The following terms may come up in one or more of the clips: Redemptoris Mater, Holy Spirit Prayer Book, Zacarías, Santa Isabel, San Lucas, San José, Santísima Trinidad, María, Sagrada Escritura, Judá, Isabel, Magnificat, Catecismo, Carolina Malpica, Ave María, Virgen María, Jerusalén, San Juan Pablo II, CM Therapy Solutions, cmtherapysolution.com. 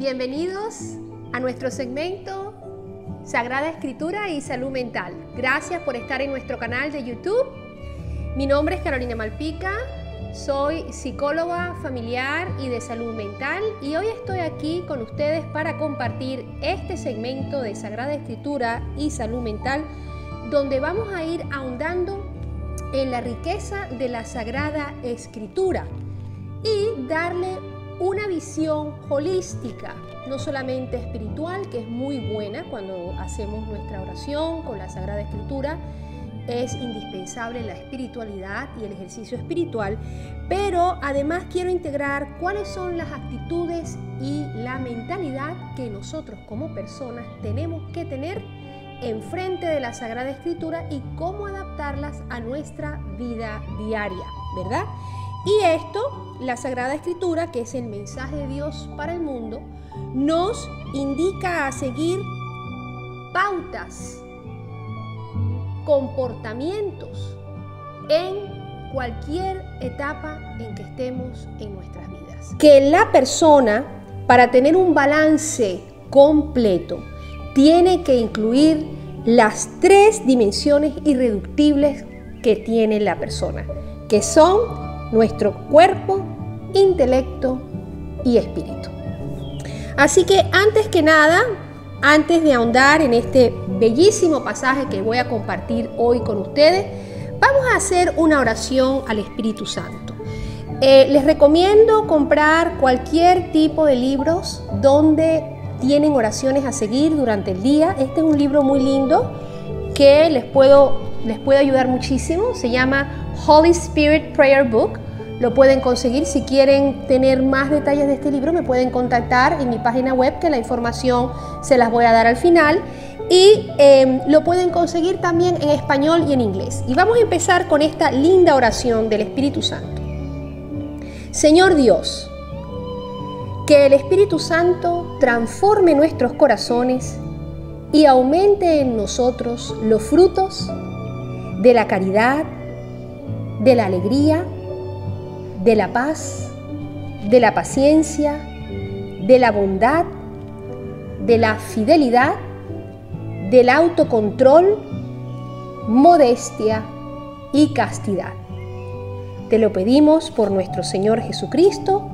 Bienvenidos a nuestro segmento Sagrada Escritura y Salud Mental. Gracias por estar en nuestro canal de YouTube. Mi nombre es Carolina Malpica, soy psicóloga familiar y de salud mental y hoy estoy aquí con ustedes para compartir este segmento de Sagrada Escritura y Salud Mental, donde vamos a ir ahondando en la riqueza de la Sagrada Escritura y darle una visión holística, no solamente espiritual, que es muy buena cuando hacemos nuestra oración con la Sagrada Escritura, es indispensable la espiritualidad y el ejercicio espiritual, pero además quiero integrar cuáles son las actitudes y la mentalidad que nosotros como personas tenemos que tener enfrente de la Sagrada Escritura y cómo adaptarlas a nuestra vida diaria, ¿verdad? Y esto, la Sagrada Escritura, que es el mensaje de Dios para el mundo, nos indica a seguir pautas, comportamientos en cualquier etapa en que estemos en nuestras vidas. Que la persona, para tener un balance completo, tiene que incluir las tres dimensiones irreductibles que tiene la persona, que son nuestro cuerpo, intelecto y espíritu. Así que antes que nada, antes de ahondar en este bellísimo pasaje que voy a compartir hoy con ustedes, vamos a hacer una oración al Espíritu Santo. Les recomiendo comprar cualquier tipo de libros donde tienen oraciones a seguir durante el día. Este es un libro muy lindo que les puede ayudar muchísimo. Se llama Holy Spirit Prayer Book. Lo pueden conseguir. Si quieren tener más detalles de este libro, me pueden contactar en mi página web, que la información se las voy a dar al final. Y lo pueden conseguir también en español y en inglés. Y vamos a empezar con esta linda oración del Espíritu Santo. Señor Dios, que el Espíritu Santo transforme nuestros corazones y aumente en nosotros los frutos de la caridad, de la alegría, de la paz, de la paciencia, de la bondad, de la fidelidad, del autocontrol, modestia y castidad. Te lo pedimos por nuestro Señor Jesucristo,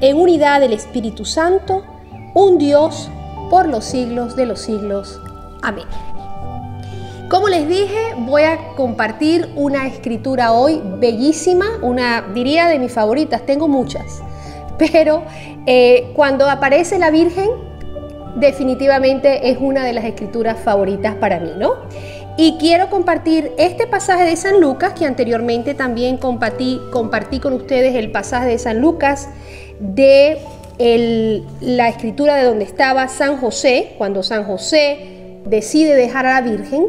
en unidad del Espíritu Santo, un Dios por los siglos de los siglos. Amén. Como les dije, voy a compartir una escritura hoy bellísima, una, diría, de mis favoritas. Tengo muchas, pero cuando aparece la Virgen, definitivamente es una de las escrituras favoritas para mí, ¿no? Y quiero compartir este pasaje de San Lucas, que anteriormente también compartí con ustedes el pasaje de San Lucas de la escritura de donde estaba San José, cuando San José decide dejar a la Virgen.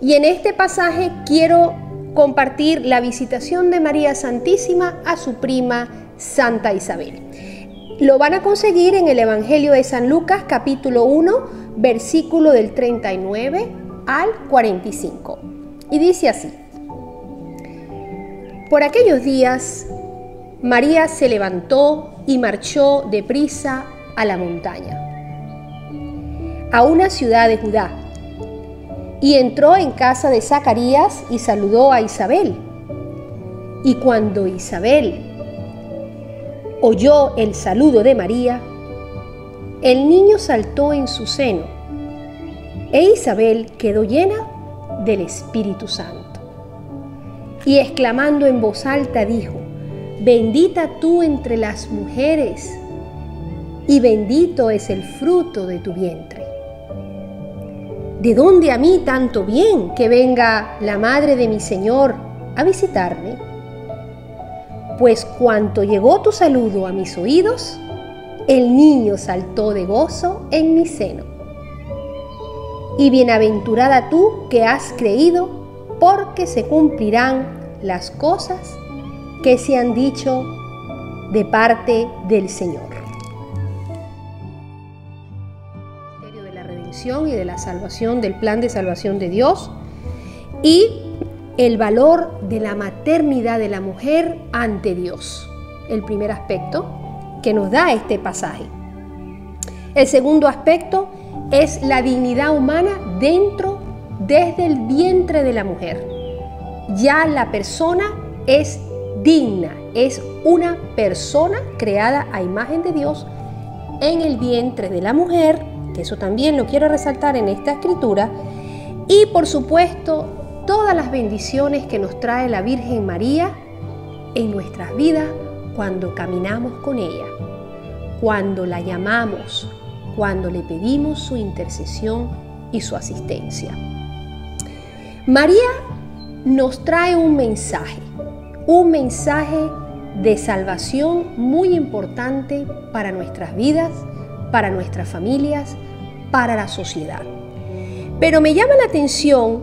Y en este pasaje quiero compartir la visitación de María Santísima a su prima Santa Isabel. Lo van a conseguir en el Evangelio de San Lucas, capítulo 1, versículo del 39 al 45. Y dice así: Por aquellos días, María se levantó y marchó deprisa a la montaña, a una ciudad de Judá. Y entró en casa de Zacarías y saludó a Isabel. Y cuando Isabel oyó el saludo de María, el niño saltó en su seno, e Isabel quedó llena del Espíritu Santo. Y exclamando en voz alta dijo: Bendita tú entre las mujeres, y bendito es el fruto de tu vientre. ¿De dónde a mí tanto bien que venga la madre de mi Señor a visitarme? Pues cuanto llegó tu saludo a mis oídos, el niño saltó de gozo en mi seno. Y bienaventurada tú que has creído, porque se cumplirán las cosas que se han dicho de parte del Señor. Y de la salvación, del plan de salvación de Dios, y el valor de la maternidad de la mujer ante Dios, el primer aspecto que nos da este pasaje. El segundo aspecto es la dignidad humana desde el vientre de la mujer. Ya la persona es digna, es una persona creada a imagen de Dios en el vientre de la mujer, que eso también lo quiero resaltar en esta escritura, y por supuesto todas las bendiciones que nos trae la Virgen María en nuestras vidas cuando caminamos con ella, cuando la llamamos, cuando le pedimos su intercesión y su asistencia. María nos trae un mensaje de salvación muy importante para nuestras vidas, para nuestras familias, para la sociedad. Pero me llama la atención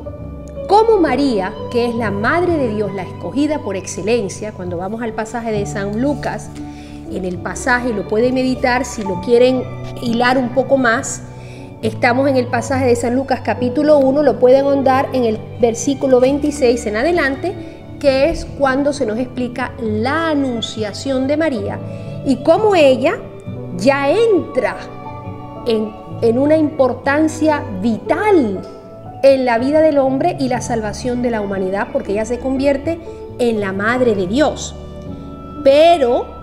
cómo María, que es la Madre de Dios, la escogida por excelencia, cuando vamos al pasaje de San Lucas, en el pasaje lo pueden meditar si lo quieren hilar un poco más, estamos en el pasaje de San Lucas capítulo 1, lo pueden ahondar en el versículo 26 en adelante, que es cuando se nos explica la anunciación de María y cómo ella ya entra en una importancia vital en la vida del hombre y la salvación de la humanidad, porque ella se convierte en la Madre de Dios. Pero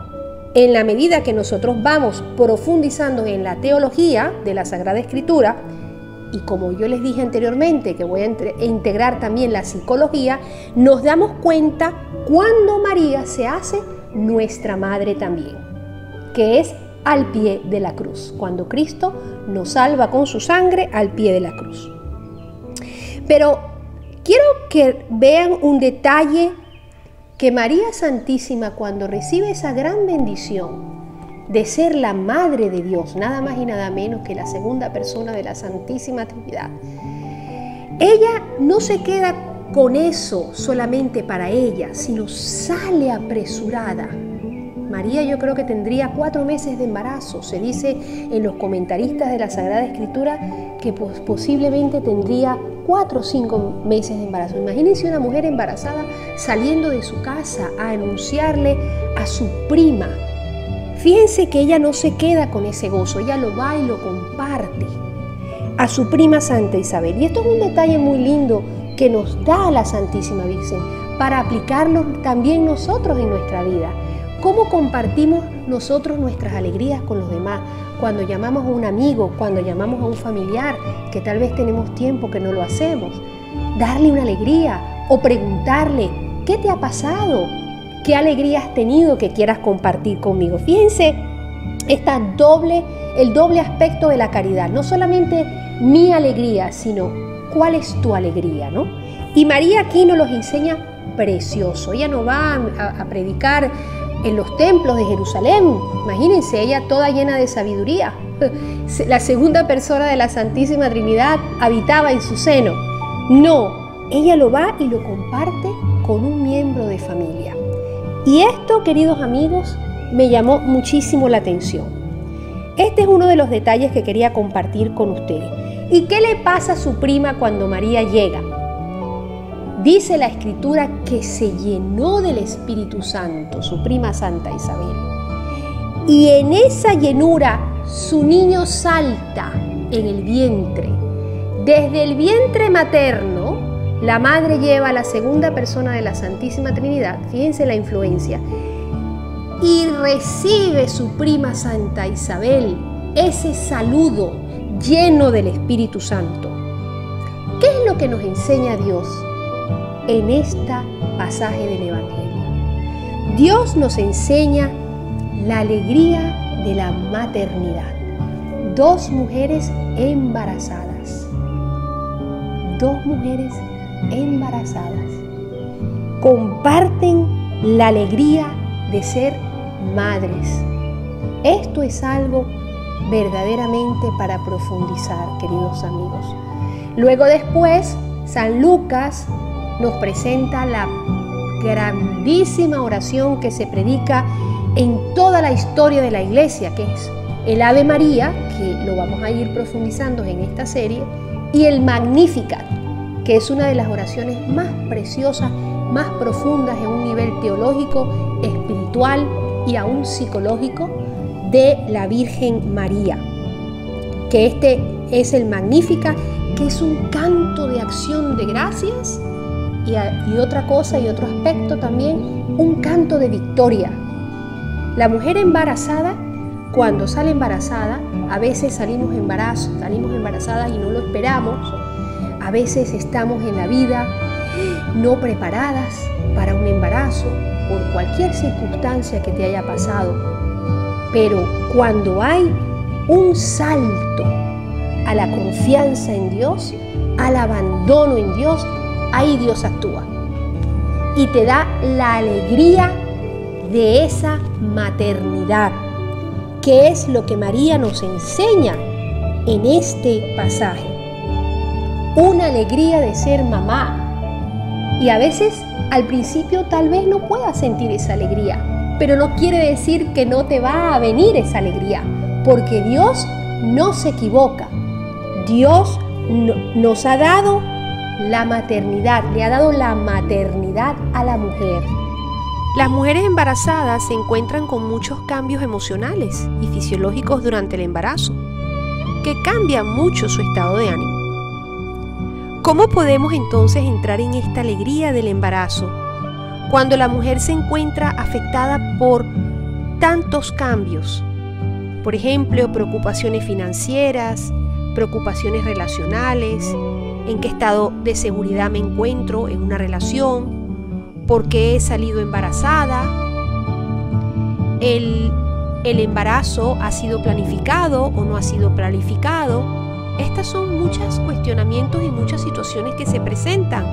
en la medida que nosotros vamos profundizando en la teología de la Sagrada Escritura, y como yo les dije anteriormente que voy a integrar también la psicología, nos damos cuenta cuando María se hace nuestra madre también, que es al pie de la cruz, cuando Cristo nos salva con su sangre al pie de la cruz. Pero quiero que vean un detalle, que María Santísima, cuando recibe esa gran bendición de ser la Madre de Dios, nada más y nada menos que la segunda persona de la Santísima Trinidad, ella no se queda con eso solamente para ella, sino sale apresurada. María, yo creo que tendría 4 meses de embarazo, se dice en los comentaristas de la Sagrada Escritura que posiblemente tendría 4 o 5 meses de embarazo. Imagínense una mujer embarazada saliendo de su casa a anunciarle a su prima. Fíjense que ella no se queda con ese gozo, ella lo va y lo comparte a su prima Santa Isabel. Y esto es un detalle muy lindo que nos da la Santísima Virgen para aplicarlo también nosotros en nuestra vida. ¿Cómo compartimos nosotros nuestras alegrías con los demás? Cuando llamamos a un amigo, cuando llamamos a un familiar, que tal vez tenemos tiempo que no lo hacemos, darle una alegría o preguntarle, ¿qué te ha pasado? ¿Qué alegría has tenido que quieras compartir conmigo? Fíjense, el doble aspecto de la caridad, no solamente mi alegría, sino cuál es tu alegría, ¿no? Y María aquí nos los enseña precioso, ella nos va a predicar en los templos de Jerusalén, imagínense, ella toda llena de sabiduría. La segunda persona de la Santísima Trinidad habitaba en su seno. No, ella lo va y lo comparte con un miembro de familia. Y esto, queridos amigos, me llamó muchísimo la atención. Este es uno de los detalles que quería compartir con ustedes. ¿Y qué le pasa a su prima cuando María llega? Dice la Escritura que se llenó del Espíritu Santo, su prima Santa Isabel. Y en esa llenura su niño salta en el vientre. Desde el vientre materno, la madre lleva a la segunda persona de la Santísima Trinidad, fíjense la influencia, y recibe su prima Santa Isabel ese saludo lleno del Espíritu Santo. ¿Qué es lo que nos enseña Dios en este pasaje del Evangelio? Dios nos enseña la alegría de la maternidad. 2 mujeres embarazadas comparten la alegría de ser madres. Esto es algo verdaderamente para profundizar, queridos amigos. Luego después, San Lucas nos presenta la grandísima oración que se predica en toda la historia de la Iglesia, que es el Ave María, que lo vamos a ir profundizando en esta serie, y el Magnificat, que es una de las oraciones más preciosas, más profundas en un nivel teológico, espiritual y aún psicológico de la Virgen María. que este es el Magnificat, que es un canto de acción de gracias, y otra cosa y otro aspecto también, un canto de victoria. La mujer embarazada, cuando sale embarazada, a veces salimos embarazadas y no lo esperamos, a veces estamos en la vida no preparadas para un embarazo, por cualquier circunstancia que te haya pasado, pero cuando hay un salto a la confianza en Dios, al abandono en Dios, ahí Dios actúa y te da la alegría de esa maternidad, que es lo que María nos enseña en este pasaje. Una alegría de ser mamá, y a veces al principio tal vez no puedas sentir esa alegría, pero no quiere decir que no te va a venir esa alegría, porque Dios no se equivoca. Dios nos ha dado la maternidad, le ha dado la maternidad a la mujer. Las mujeres embarazadas se encuentran con muchos cambios emocionales y fisiológicos durante el embarazo, que cambian mucho su estado de ánimo. ¿Cómo podemos entonces entrar en esta alegría del embarazo cuando la mujer se encuentra afectada por tantos cambios? Por ejemplo, preocupaciones financieras, preocupaciones relacionales, en qué estado de seguridad me encuentro en una relación, por qué he salido embarazada, el embarazo ha sido planificado o no ha sido planificado. Estas son muchos cuestionamientos y muchas situaciones que se presentan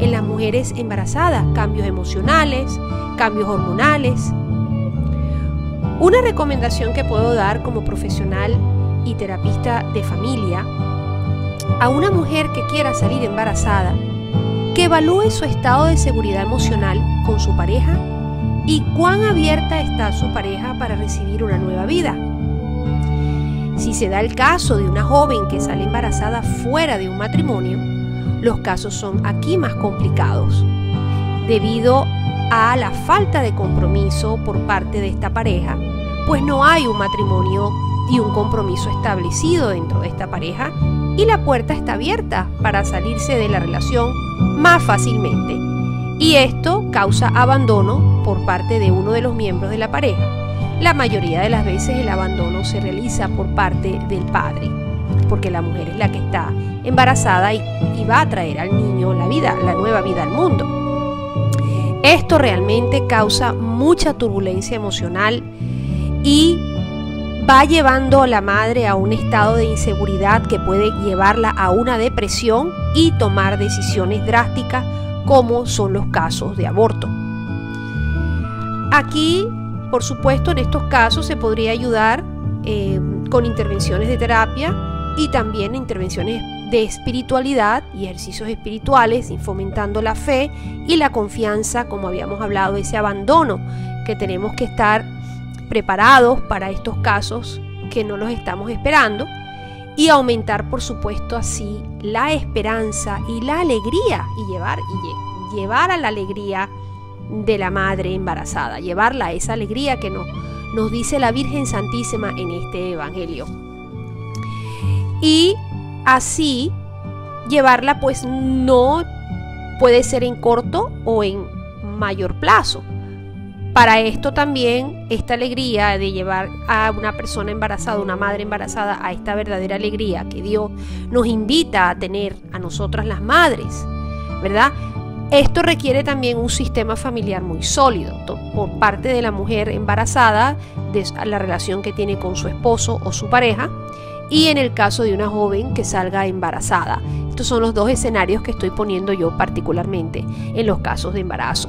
en las mujeres embarazadas, cambios emocionales, cambios hormonales. Una recomendación que puedo dar como profesional y terapista de familia a una mujer que quiera salir embarazada, que evalúe su estado de seguridad emocional con su pareja y cuán abierta está su pareja para recibir una nueva vida. Si se da el caso de una joven que sale embarazada fuera de un matrimonio, los casos son aquí más complicados, debido a la falta de compromiso por parte de esta pareja, pues no hay un matrimonio y un compromiso establecido dentro de esta pareja, y la puerta está abierta para salirse de la relación más fácilmente, y esto causa abandono por parte de uno de los miembros de la pareja. La mayoría de las veces el abandono se realiza por parte del padre, porque la mujer es la que está embarazada y va a traer al niño la nueva vida al mundo. Esto realmente causa mucha turbulencia emocional y va llevando a la madre a un estado de inseguridad que puede llevarla a una depresión y tomar decisiones drásticas, como son los casos de aborto. Aquí, por supuesto, en estos casos se podría ayudar con intervenciones de terapia y también intervenciones de espiritualidad y ejercicios espirituales, fomentando la fe y la confianza, como habíamos hablado, ese abandono que tenemos que estar preparados para estos casos que no los estamos esperando, y aumentar, por supuesto, así la esperanza y la alegría, y llevar a la alegría de la madre embarazada, llevarla a esa alegría que nos dice la Virgen Santísima en este Evangelio. Y así llevarla, pues no puede ser en corto o en mayor plazo. Para esto también, esta alegría de llevar a una persona embarazada, una madre embarazada, a esta verdadera alegría que Dios nos invita a tener a nosotras las madres, ¿verdad? Esto requiere también un sistema familiar muy sólido por parte de la mujer embarazada, de la relación que tiene con su esposo o su pareja, y en el caso de una joven que salga embarazada. Estos son los dos escenarios que estoy poniendo yo particularmente en los casos de embarazo.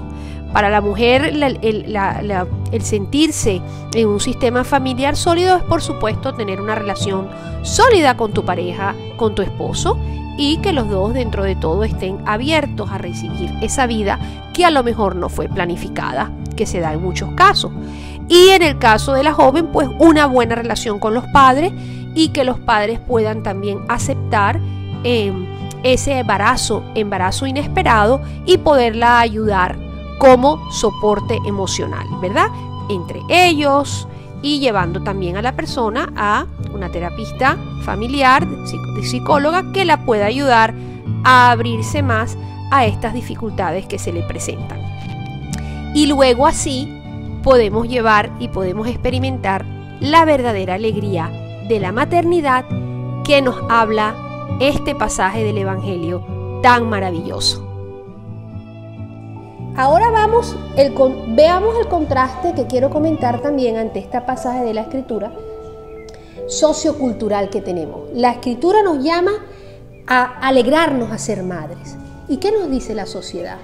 Para la mujer el sentirse en un sistema familiar sólido es, por supuesto, tener una relación sólida con tu pareja, con tu esposo, y que los dos dentro de todo estén abiertos a recibir esa vida que a lo mejor no fue planificada, que se da en muchos casos. Y en el caso de la joven, pues una buena relación con los padres, y que los padres puedan también aceptar ese embarazo inesperado, y poderla ayudar como soporte emocional, ¿verdad? Entre ellos, y llevando también a la persona a una terapista familiar, psicóloga, que la pueda ayudar a abrirse más a estas dificultades que se le presentan. Y luego así podemos llevar y podemos experimentar la verdadera alegría de la maternidad que nos habla este pasaje del Evangelio tan maravilloso. Ahora veamos el contraste que quiero comentar también ante este pasaje de la Escritura sociocultural que tenemos. La Escritura nos llama a alegrarnos a ser madres. ¿Y qué nos dice la sociedad?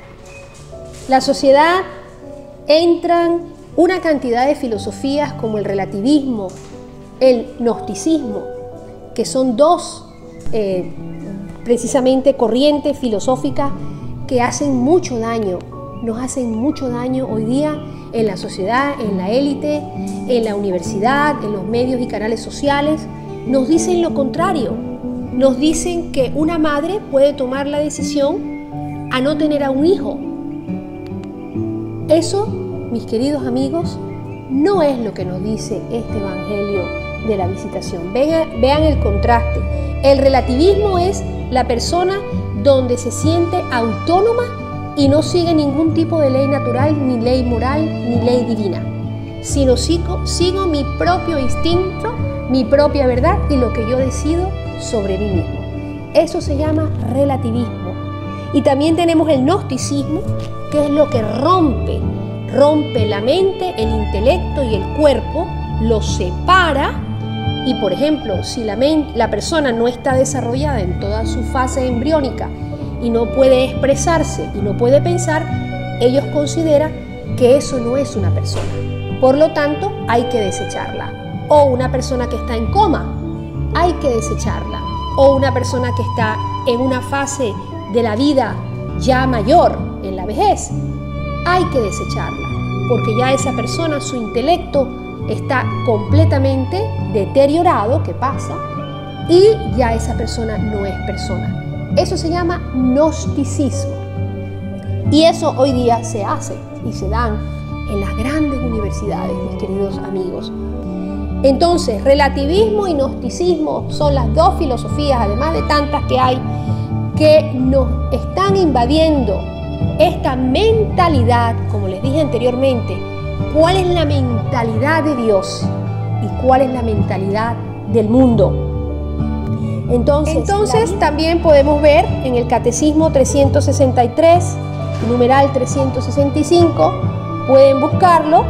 La sociedad entran una cantidad de filosofías como el relativismo, el gnosticismo, que son dos precisamente corrientes filosóficas que hacen mucho daño. Nos hacen mucho daño hoy día en la sociedad, en la élite, en la universidad, en los medios y canales sociales. Nos dicen lo contrario. Nos dicen que una madre puede tomar la decisión a no tener a un hijo. Eso, mis queridos amigos, no es lo que nos dice este Evangelio de la Visitación. Vean el contraste. El relativismo es la persona donde se siente autónoma y no sigue ningún tipo de ley natural, ni ley moral, ni ley divina, sino sigo mi propio instinto, mi propia verdad y lo que yo decido sobre mí mismo. Eso se llama relativismo. Y también tenemos el gnosticismo, que es lo que rompe la mente, el intelecto y el cuerpo, los separa. Y por ejemplo, si la persona no está desarrollada en toda su fase embriónica y no puede expresarse y no puede pensar, ellos consideran que eso no es una persona. Por lo tanto, hay que desecharla. O una persona que está en coma, hay que desecharla. O una persona que está en una fase de la vida ya mayor, en la vejez, hay que desecharla. Porque ya esa persona, su intelecto está completamente deteriorado, ¿qué pasa? Y ya esa persona no es persona. Eso se llama gnosticismo. Y eso hoy día se hace y se dan en las grandes universidades, mis queridos amigos. Entonces, relativismo y gnosticismo son las dos filosofías, además de tantas que hay, que nos están invadiendo esta mentalidad, como les dije anteriormente, cuál es la mentalidad de Dios y cuál es la mentalidad del mundo. Entonces también podemos ver en el Catecismo 363, numeral 365, pueden buscarlo,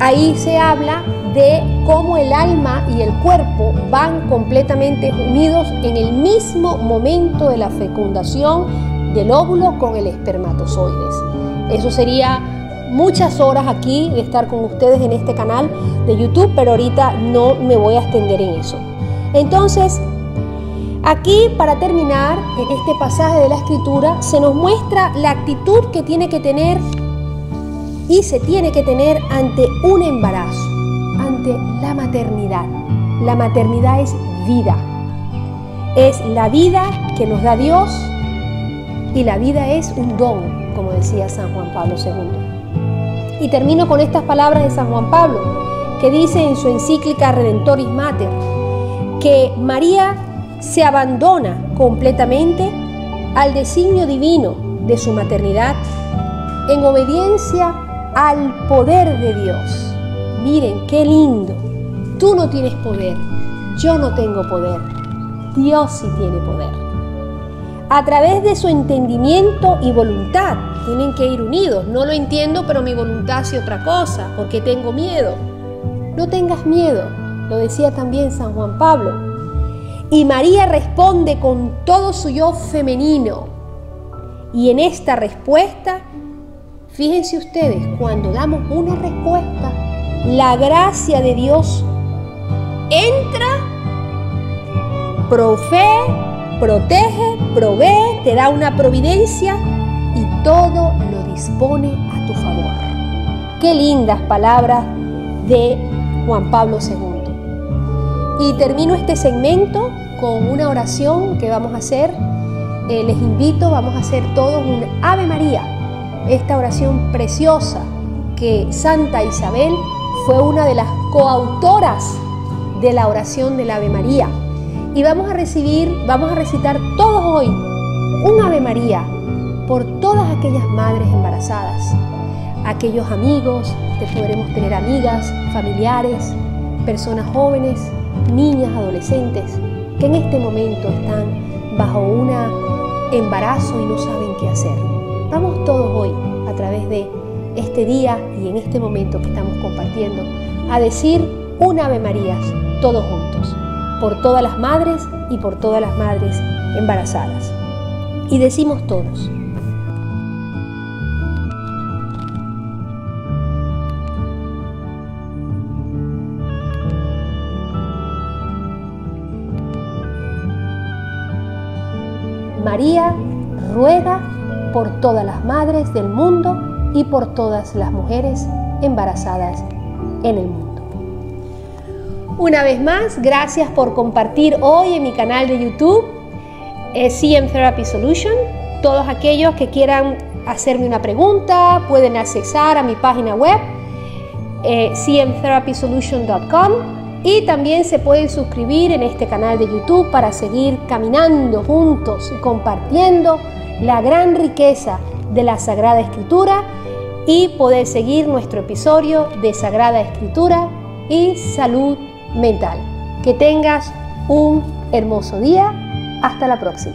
ahí se habla de cómo el alma y el cuerpo van completamente unidos en el mismo momento de la fecundación del óvulo con el espermatozoides. Eso sería muchas horas aquí de estar con ustedes en este canal de YouTube, pero ahorita no me voy a extender en eso. Entonces, aquí, para terminar, en este pasaje de la Escritura, se nos muestra la actitud que tiene que tener y se tiene que tener ante un embarazo, ante la maternidad. La maternidad es vida. Es la vida que nos da Dios y la vida es un don, como decía San Juan Pablo II. Y termino con estas palabras de San Juan Pablo, que dice en su encíclica Redemptoris Mater, que María se abandona completamente al designio divino de su maternidad en obediencia al poder de Dios. Miren qué lindo. Tú no tienes poder, yo no tengo poder, Dios sí tiene poder. A través de su entendimiento y voluntad tienen que ir unidos. No lo entiendo, pero mi voluntad hace otra cosa, porque tengo miedo. No tengas miedo, lo decía también San Juan Pablo. Y María responde con todo su yo femenino. Y en esta respuesta, fíjense ustedes, cuando damos una respuesta, la gracia de Dios entra, provee, protege, provee, te da una providencia y todo lo dispone a tu favor. Qué lindas palabras de Juan Pablo II. Y termino este segmento con una oración que vamos a hacer. Les invito, vamos a hacer todos un Ave María, esta oración preciosa que Santa Isabel fue una de las coautoras de la oración del Ave María. Y vamos a recitar todos hoy un Ave María por todas aquellas madres embarazadas, aquellos amigos, te podremos tener amigas, familiares, personas jóvenes, niñas, adolescentes, que en este momento están bajo un embarazo y no saben qué hacer. Vamos todos hoy, a través de este día y en este momento que estamos compartiendo, a decir un Ave María, todos juntos, por todas las madres y por todas las madres embarazadas. Y decimos todos: María ruega por todas las madres del mundo y por todas las mujeres embarazadas en el mundo. Una vez más, gracias por compartir hoy en mi canal de YouTube, CM Therapy Solution. Todos aquellos que quieran hacerme una pregunta pueden accesar a mi página web, cmtherapysolution.com. Y también se pueden suscribir en este canal de YouTube para seguir caminando juntos y compartiendo la gran riqueza de la Sagrada Escritura y poder seguir nuestro episodio de Sagrada Escritura y Salud Mental. Que tengas un hermoso día. Hasta la próxima.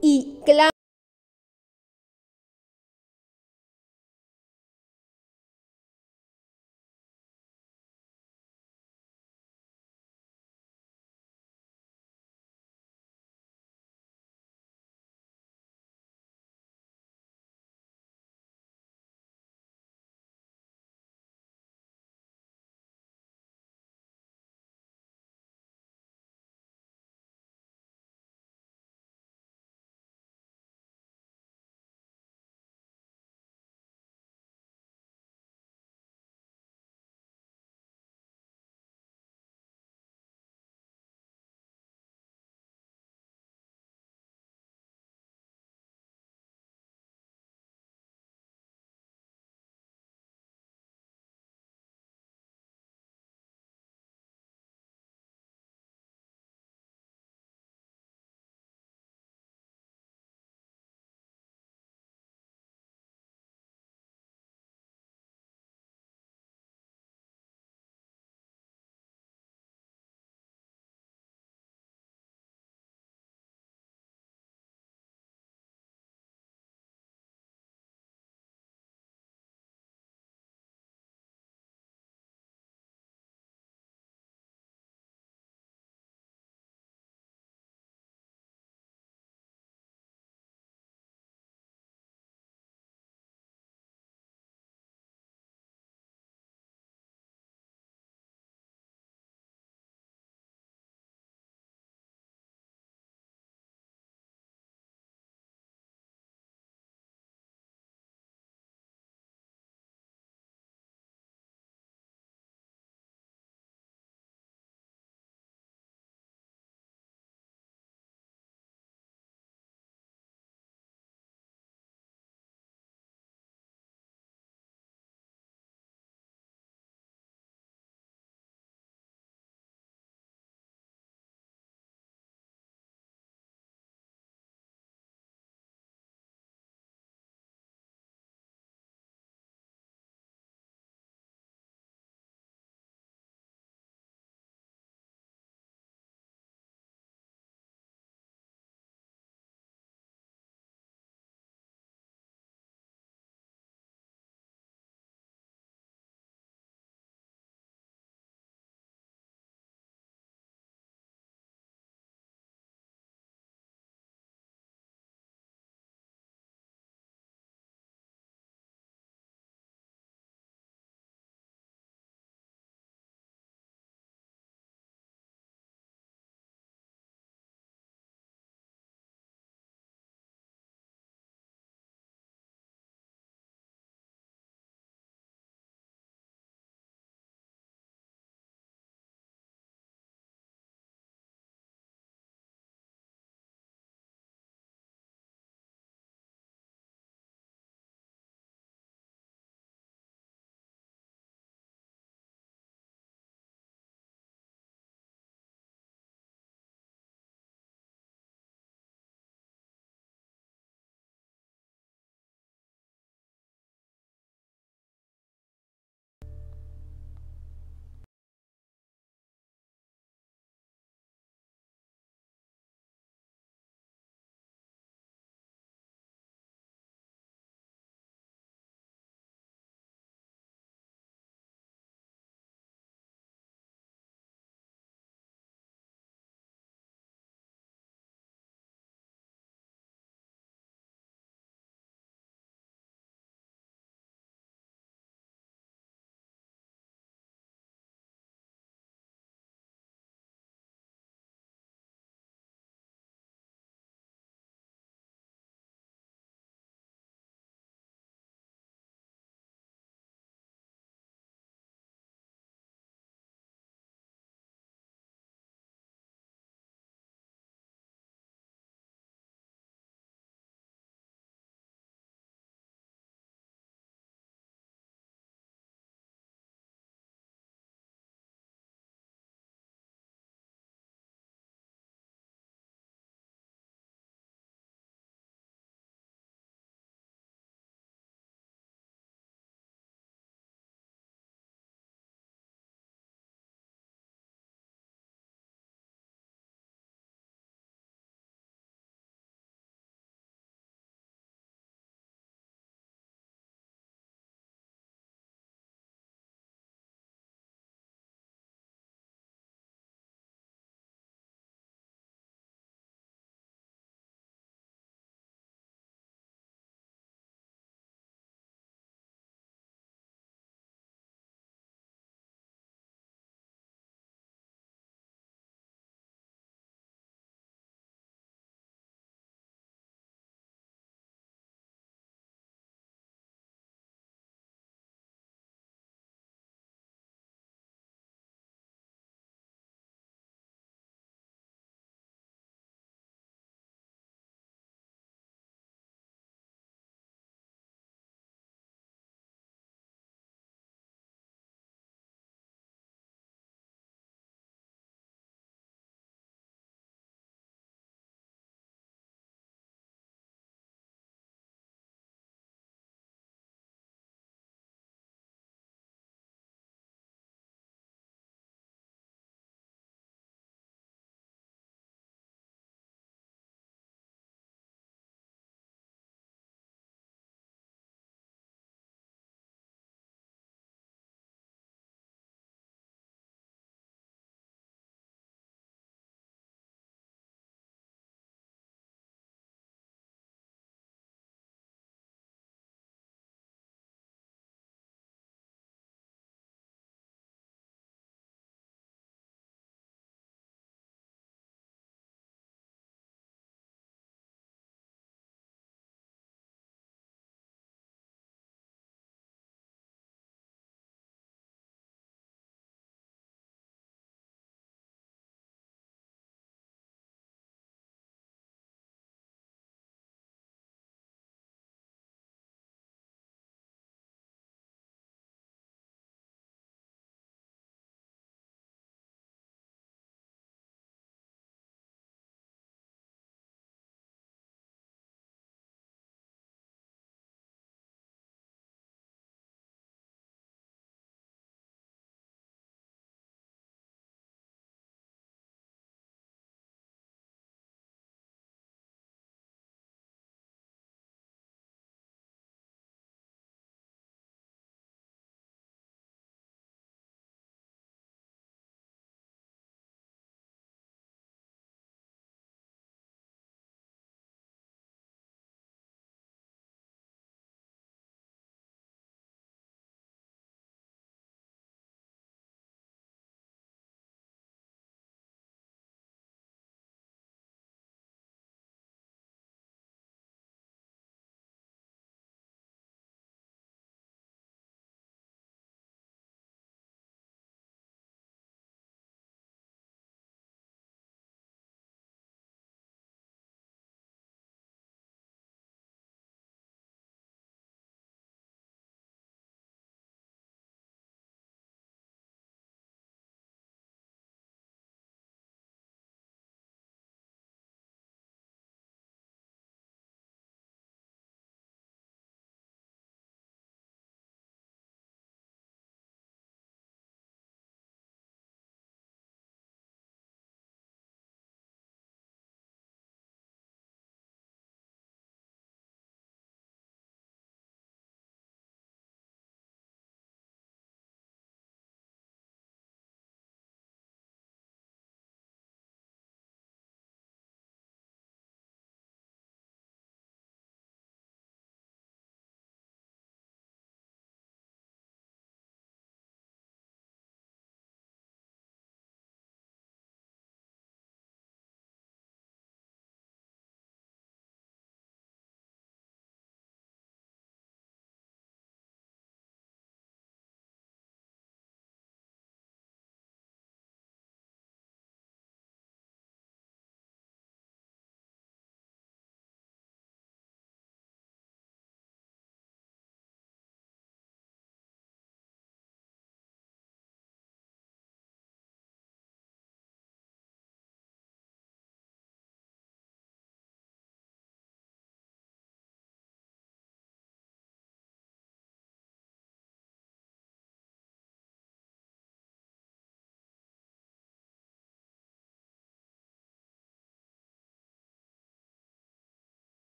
Y claro.